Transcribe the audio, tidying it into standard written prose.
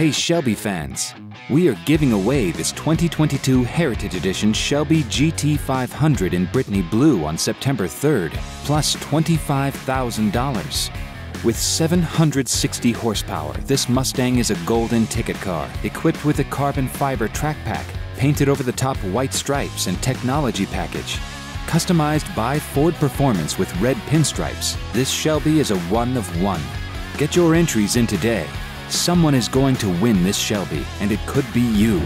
Hey Shelby fans, we are giving away this 2022 Heritage Edition Shelby GT500 in Brittany Blue on September 3rd, plus $25,000. With 760 horsepower, this Mustang is a golden ticket car, equipped with a carbon fiber track pack, painted over the top white stripes and technology package. Customized by Ford Performance with red pinstripes, this Shelby is a one of one. Get your entries in today. Someone is going to win this Shelby, and it could be you.